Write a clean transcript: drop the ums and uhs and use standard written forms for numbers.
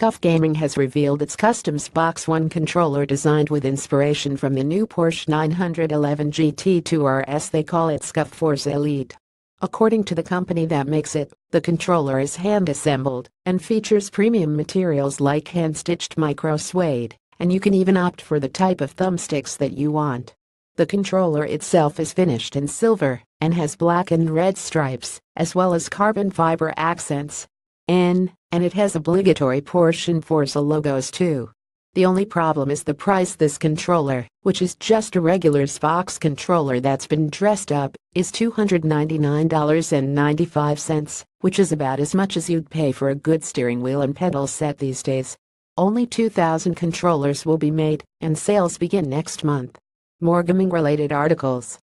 Scuf Gaming has revealed its custom Xbox One controller designed with inspiration from the new Porsche 911 GT2 RS. They call it Scuf Force Elite. According to the company that makes it, the controller is hand-assembled and features premium materials like hand-stitched micro suede, and you can even opt for the type of thumbsticks that you want. The controller itself is finished in silver and has black and red stripes, as well as carbon fiber accents. And it has obligatory Porsche and Forza logos too. The only problem is the price. This controller, which is just a regular Xbox controller that's been dressed up, is $299.95, which is about as much as you'd pay for a good steering wheel and pedal set these days. Only 2,000 controllers will be made, and sales begin next month. More gaming-related articles.